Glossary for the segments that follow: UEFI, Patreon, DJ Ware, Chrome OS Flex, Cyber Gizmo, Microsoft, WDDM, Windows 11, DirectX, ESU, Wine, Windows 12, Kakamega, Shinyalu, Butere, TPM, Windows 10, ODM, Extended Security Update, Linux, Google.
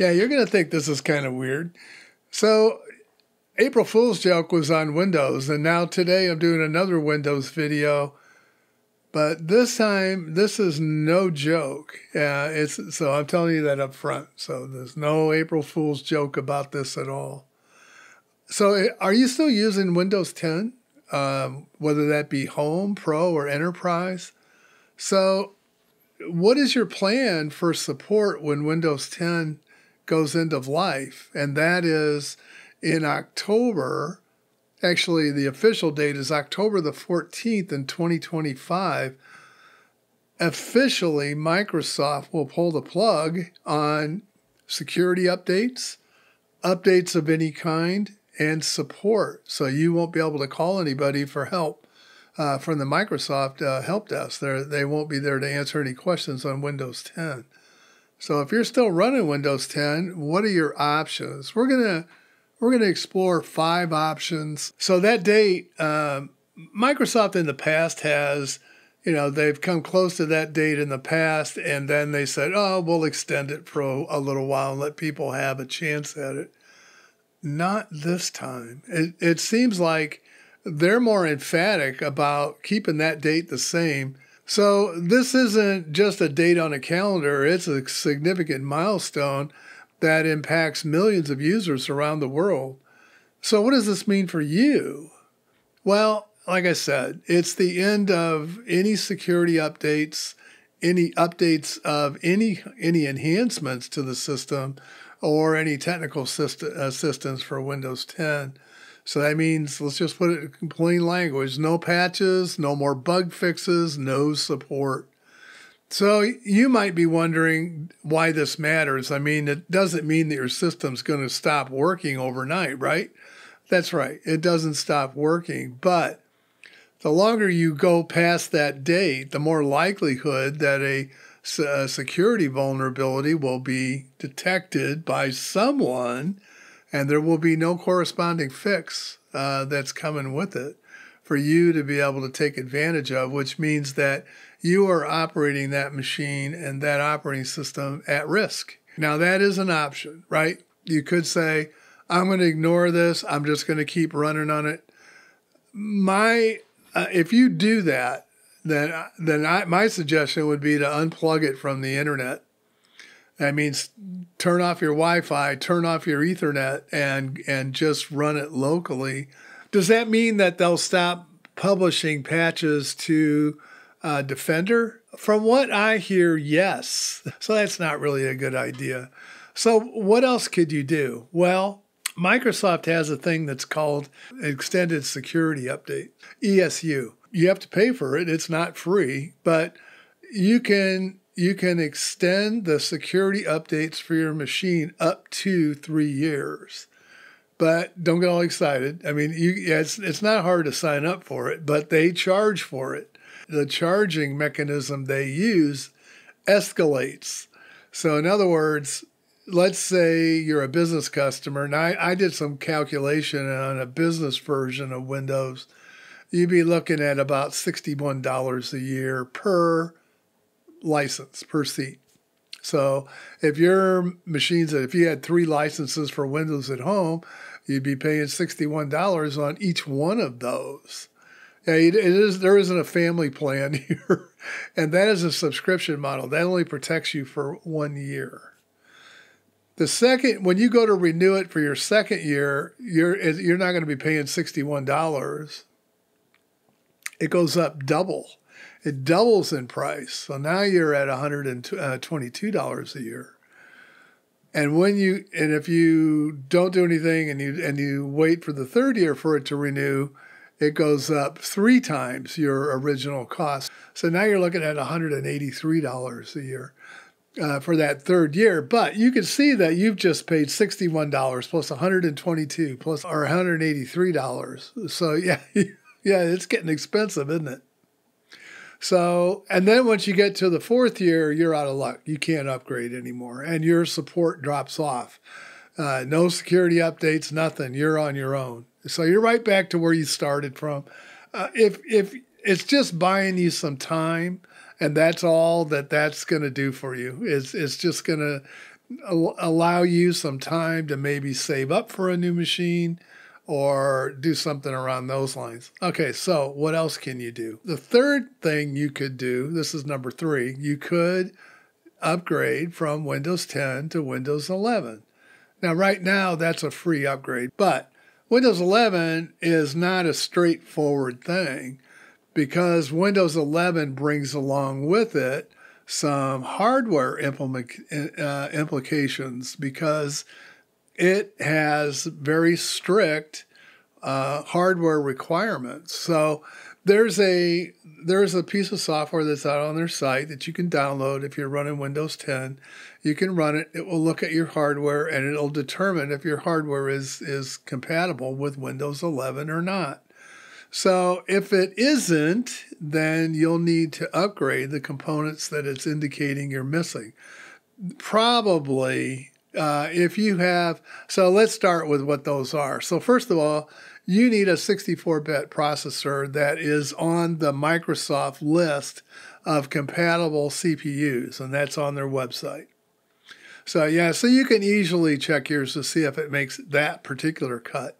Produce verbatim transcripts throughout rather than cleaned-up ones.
Yeah, you're going to think this is kind of weird. So April Fool's joke was on Windows, and now today I'm doing another Windows video. But this time, this is no joke. Uh, it's, so I'm telling you that up front. So there's no April Fool's joke about this at all. So are you still using Windows ten, um, whether that be Home, Pro, or Enterprise? So what is your plan for support when Windows ten goes end of life? And that is in October. Actually, the official date is October the fourteenth in twenty twenty-five. Officially, Microsoft will pull the plug on security updates, updates of any kind, and support. So you won't be able to call anybody for help uh, from the Microsoft uh, help desk. They're, they won't be there to answer any questions on Windows ten. So if you're still running Windows ten, what are your options? We're going to We're going to explore five options. So that date, um, Microsoft in the past has, you know, they've come close to that date in the past, and then they said, oh, we'll extend it for a little while and let people have a chance at it. Not this time. It, it seems like they're more emphatic about keeping that date the same. So this isn't just a date on a calendar. It's a significant milestone that impacts millions of users around the world. So what does this mean for you? Well, like I said, it's the end of any security updates, any updates of any, any enhancements to the system or any technical system assistance for Windows ten. So that means, let's just put it in plain language, no patches, no more bug fixes, no support. So you might be wondering why this matters. I mean, it doesn't mean that your system's going to stop working overnight, right? That's right. It doesn't stop working. But the longer you go past that date, the more likelihood that a, a security vulnerability will be detected by someone, and there will be no corresponding fix uh, that's coming with it for you to be able to take advantage of, which means that you are operating that machine and that operating system at risk. Now, that is an option, right? You could say, I'm going to ignore this. I'm just going to keep running on it. My, uh, if you do that, then, then I, my suggestion would be to unplug it from the internet. That means turn off your Wi-Fi, turn off your Ethernet, and, and just run it locally. Does that mean that they'll stop publishing patches to Uh, Defender? From what I hear, yes. So that's not really a good idea. So what else could you do? Well, Microsoft has a thing that's called Extended Security Update, E S U. You have to pay for it. It's not free, but you can, you can extend the security updates for your machine up to three years. But don't get all excited. I mean, you, it's, it's not hard to sign up for it, but they charge for it. The charging mechanism they use escalates. So in other words, let's say you're a business customer, and I, I did some calculation on a business version of Windows. You'd be looking at about sixty-one dollars a year per license, per seat. So if your machines, if you had three licenses for Windows at home, you'd be paying sixty-one dollars on each one of those. Yeah, it is, there isn't a family plan here, and that is a subscription model. That only protects you for one year. The second, when you go to renew it for your second year, you're, you're not going to be paying sixty-one dollars. It goes up double. It doubles in price. So now you're at one hundred twenty-two dollars a year. And when you, and if you don't do anything and you, and you wait for the third year for it to renew, it goes up three times your original cost. So now you're looking at one hundred eighty-three dollars a year uh, for that third year. But you can see that you've just paid sixty-one dollars plus one hundred twenty-two dollars plus or one hundred eighty-three dollars. So yeah, yeah, it's getting expensive, isn't it? So, and then once you get to the fourth year, you're out of luck. You can't upgrade anymore, and your support drops off. Uh, no security updates, nothing. You're on your own. So you're right back to where you started from. Uh, if if it's just buying you some time, and that's all that that's going to do for you. It's, it's just going to allow you some time to maybe save up for a new machine or do something around those lines. Okay, so what else can you do? The third thing you could do, this is number three, you could upgrade from Windows ten to Windows eleven. Now, right now, that's a free upgrade, but Windows eleven is not a straightforward thing because Windows eleven brings along with it some hardware implications because it has very strict uh, hardware requirements. So there's a there's a piece of software that's out on their site that you can download if you're running Windows ten. You can run it. It will look at your hardware, and it'll determine if your hardware is, is compatible with Windows eleven or not. So if it isn't, then you'll need to upgrade the components that it's indicating you're missing. Probably, uh, if you have, so let's start with what those are. So first of all, you need a sixty-four bit processor that is on the Microsoft list of compatible C P Us, and that's on their website. So yeah, so you can easily check yours to see if it makes that particular cut.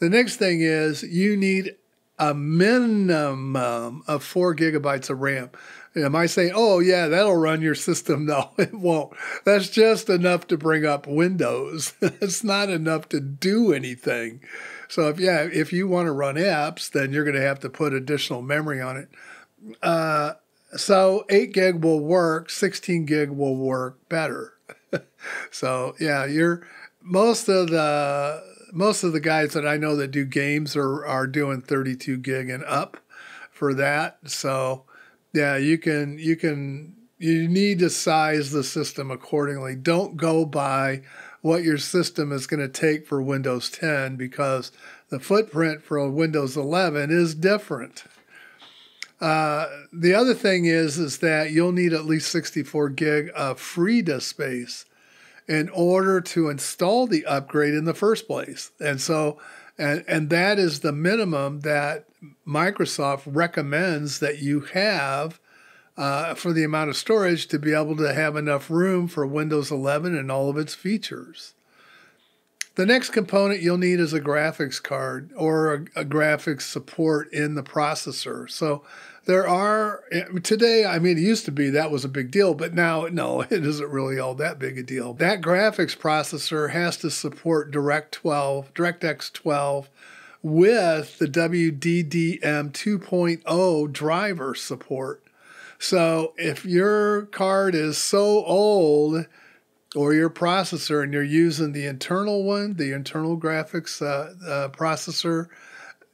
The next thing is you need a minimum of four gigabytes of RAM. Am I saying, oh yeah, that'll run your system? No, it won't. That's just enough to bring up Windows. It's not enough to do anything. So if yeah, if you want to run apps, then you're going to have to put additional memory on it. Uh, so eight gig will work. sixteen gig will work better. So yeah, you're most of the most of the guys that I know that do games are are doing thirty-two gig and up for that. So yeah, you can you can you need to size the system accordingly. Don't go by what your system is going to take for Windows ten because the footprint for Windows eleven is different. Uh, the other thing is is that you'll need at least sixty-four gig of free disk space in order to install the upgrade in the first place. And so, and, and that is the minimum that Microsoft recommends that you have uh, for the amount of storage to be able to have enough room for Windows eleven and all of its features. The next component you'll need is a graphics card or a, a graphics support in the processor. So there are, today, I mean, it used to be that was a big deal, but now, no, it isn't really all that big a deal. That graphics processor has to support DirectX twelve with the W D D M two point oh driver support. So if your card is so old, or your processor, and you're using the internal one, the internal graphics uh, uh, processor,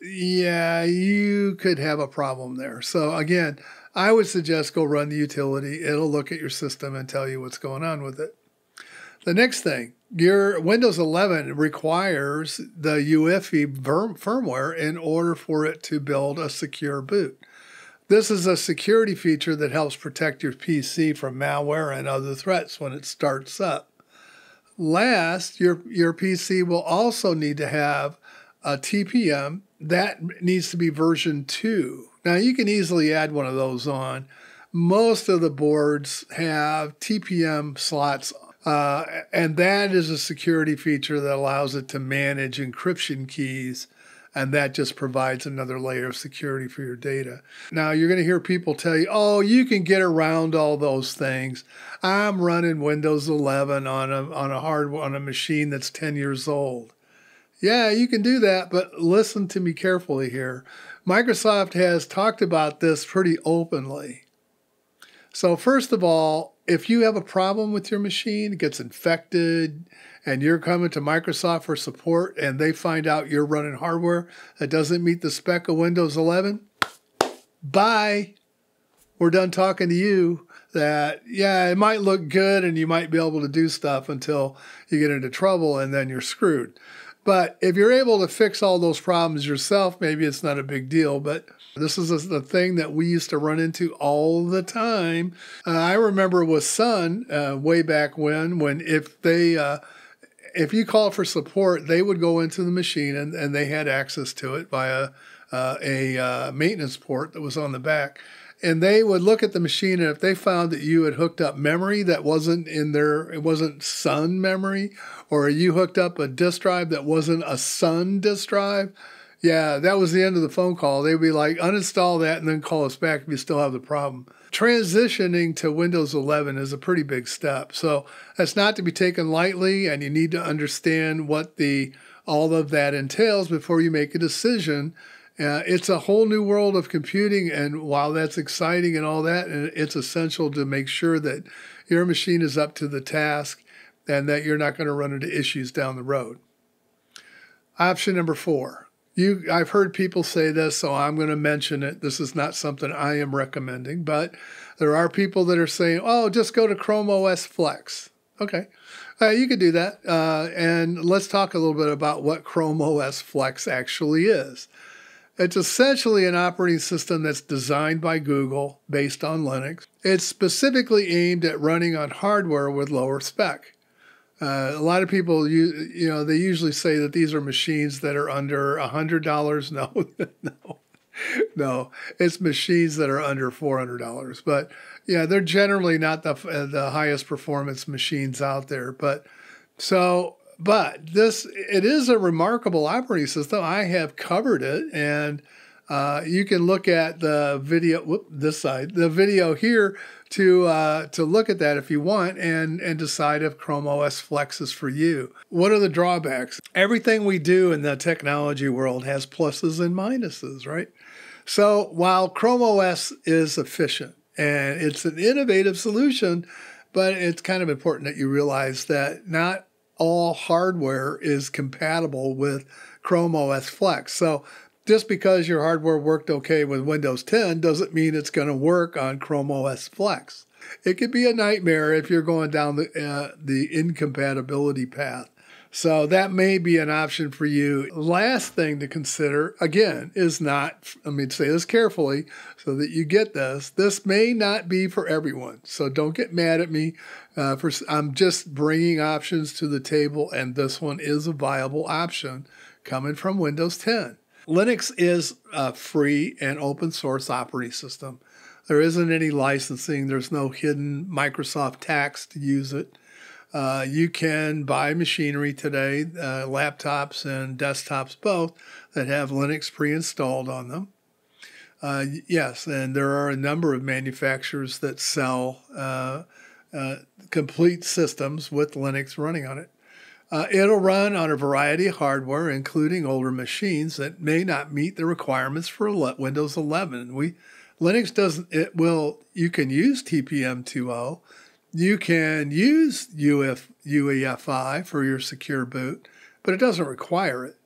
yeah, you could have a problem there. So again, I would suggest go run the utility. It'll look at your system and tell you what's going on with it. The next thing, your Windows eleven requires the U E F I firmware in order for it to build a secure boot. This is a security feature that helps protect your P C from malware and other threats when it starts up. Last, your, your P C will also need to have a T P M that needs to be version two. Now, you can easily add one of those on. Most of the boards have T P M slots, uh, and that is a security feature that allows it to manage encryption keys, and that just provides another layer of security for your data. Now, you're going to hear people tell you, oh, you can get around all those things. I'm running Windows eleven on a, on a, hard, on a machine that's ten years old. Yeah, you can do that, but listen to me carefully here. Microsoft has talked about this pretty openly. So first of all, if you have a problem with your machine, it gets infected, and you're coming to Microsoft for support and they find out you're running hardware that doesn't meet the spec of Windows eleven, bye. We're done talking to you. That, yeah, it might look good and you might be able to do stuff until you get into trouble and then you're screwed. But if you're able to fix all those problems yourself, maybe it's not a big deal. But this is the thing that we used to run into all the time. Uh, I remember with Sun uh, way back when, when if they... Uh, If you call for support, they would go into the machine and, and they had access to it via uh, a uh, maintenance port that was on the back. and they would look at the machine, and if they found that you had hooked up memory that wasn't in their, it wasn't Sun memory, or you hooked up a disk drive that wasn't a Sun disk drive, yeah, that was the end of the phone call. They'd be like, uninstall that and then call us back if you still have the problem. Transitioning to Windows eleven is a pretty big step. So that's not to be taken lightly, and you need to understand what the all of that entails before you make a decision. Uh, it's a whole new world of computing, and while that's exciting and all that, and it's essential to make sure that your machine is up to the task and that you're not going to run into issues down the road. Option number four. You, I've heard people say this, so I'm going to mention it. This is not something I am recommending, but there are people that are saying, oh, just go to Chrome O S Flex. Okay, uh, you could do that. Uh, and let's talk a little bit about what Chrome O S Flex actually is. It's essentially an operating system that's designed by Google based on Linux. It's specifically aimed at running on hardware with lower spec. Uh, a lot of people, you, you know, they usually say that these are machines that are under one hundred dollars. No, no, no. It's machines that are under four hundred dollars. But, yeah, they're generally not the, the highest performance machines out there. But so, but this, it is a remarkable operating system. I have covered it, and uh, you can look at the video, whoop, this side, the video here, to uh, to look at that if you want, and, and decide if Chrome O S Flex is for you. What are the drawbacks? Everything we do in the technology world has pluses and minuses, right? So while Chrome O S is efficient and it's an innovative solution, but it's kind of important that you realize that not all hardware is compatible with Chrome O S Flex. So just because your hardware worked okay with Windows ten doesn't mean it's going to work on Chrome O S Flex. It could be a nightmare if you're going down the, uh, the incompatibility path. So that may be an option for you. Last thing to consider, again, is not, I mean, say this carefully so that you get this, this may not be for everyone. So don't get mad at me. Uh, for, I'm just bringing options to the table, and this one is a viable option coming from Windows ten. Linux is a free and open source operating system. There isn't any licensing. There's no hidden Microsoft tax to use it. Uh, you can buy machinery today, uh, laptops and desktops both, that have Linux pre-installed on them. Uh, yes, and there are a number of manufacturers that sell uh, uh, complete systems with Linux running on it. Uh, it'll run on a variety of hardware, including older machines that may not meet the requirements for Windows eleven. We, Linux doesn't, it will, you can use T P M two point oh, you can use U E F I for your secure boot, but it doesn't require it.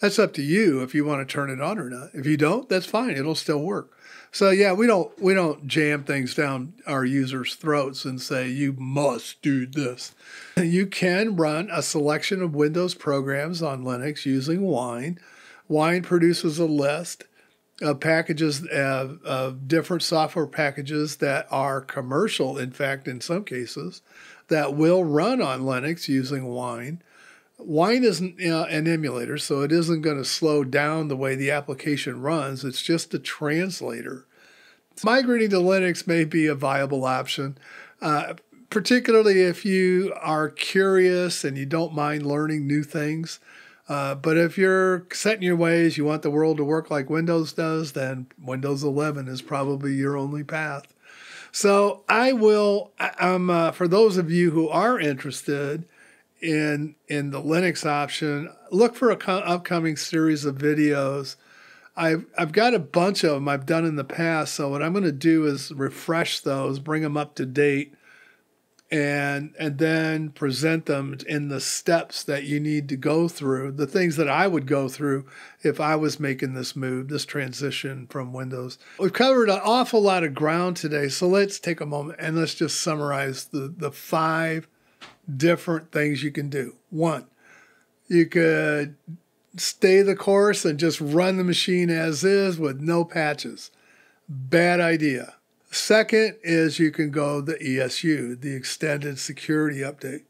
That's up to you if you want to turn it on or not. If you don't, that's fine, it'll still work. So yeah, we don't, we don't jam things down our users' throats and say, you must do this. You can run a selection of Windows programs on Linux using Wine. Wine produces a list of packages, of, of different software packages that are commercial, in fact, in some cases, that will run on Linux using Wine. Wine isn't uh, an emulator, so it isn't going to slow down the way the application runs. It's just a translator. Migrating to Linux may be a viable option, uh, particularly if you are curious and you don't mind learning new things. Uh, but if you're set in your ways, you want the world to work like Windows does, then Windows eleven is probably your only path. So I will, I, I'm, uh, for those of you who are interested in in the Linux option, look for a upcoming series of videos. I've, I've got a bunch of them I've done in the past, so what I'm going to do is refresh those, bring them up to date, and and then present them in the steps that you need to go through, the things that I would go through if I was making this move, this transition from Windows. We've covered an awful lot of ground today, so let's take a moment and let's just summarize the, the five different things you can do. One, you could stay the course and just run the machine as is with no patches. Bad idea. Second is you can go the E S U, the Extended Security Update.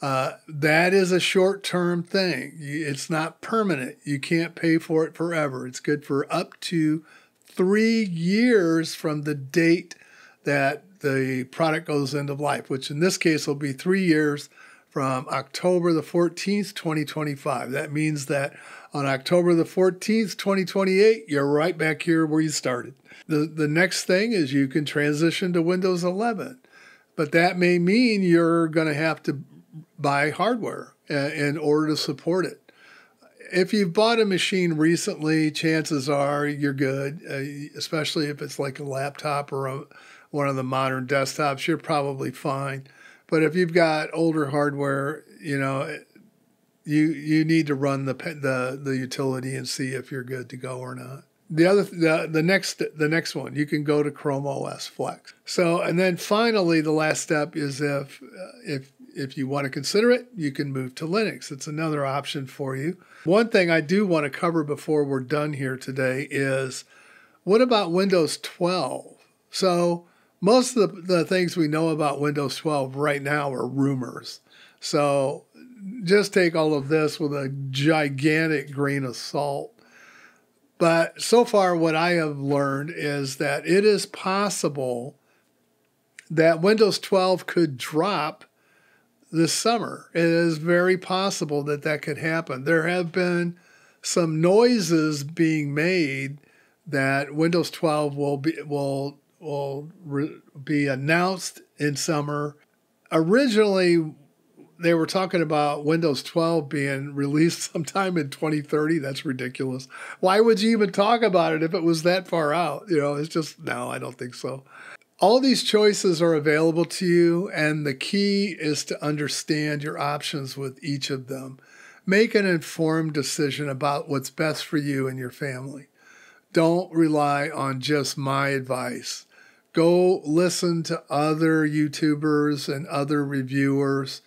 Uh, that is a short-term thing. It's not permanent. You can't pay for it forever. It's good for up to three years from the date that the product goes end of life, which in this case will be three years from October the fourteenth, twenty twenty-five. That means that on October the fourteenth, twenty twenty-eight, you're right back here where you started. The, the next thing is you can transition to Windows eleven, but that may mean you're going to have to buy hardware in order to support it. If you've bought a machine recently, chances are you're good, especially if it's like a laptop or a, one of the modern desktops, you're probably fine. But if you've got older hardware, you know, you you need to run the the the utility and see if you're good to go or not. The other the the next the next one, you can go to Chrome O S Flex. So, and then finally, the last step is if if if you want to consider it, you can move to Linux. It's another option for you. One thing I do want to cover before we're done here today is, what about Windows twelve? So most of the, the things we know about Windows twelve right now are rumors. So just take all of this with a gigantic grain of salt. But so far what I have learned is that it is possible that Windows twelve could drop this summer. It is very possible that that could happen. There have been some noises being made that Windows twelve will be, will will be announced in summer. Originally, they were talking about Windows twelve being released sometime in twenty thirty. That's ridiculous. Why would you even talk about it if it was that far out? You know, it's just, no, I don't think so. All these choices are available to you, and the key is to understand your options with each of them. Make an informed decision about what's best for you and your family. Don't rely on just my advice. Go listen to other YouTubers and other reviewers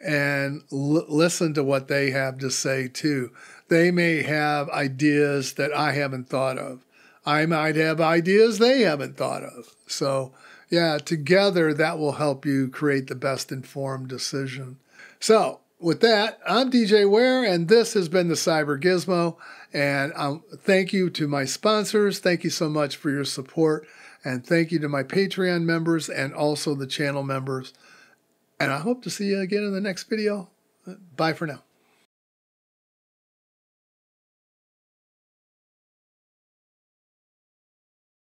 and listen to what they have to say too. They may have ideas that I haven't thought of. I might have ideas they haven't thought of. So yeah, together that will help you create the best informed decision. So with that, I'm D J Ware, and this has been the Cyber Gizmo. And um, thank you to my sponsors. Thank you so much for your support. And thank you to my Patreon members and also the channel members. And I hope to see you again in the next video. Bye for now.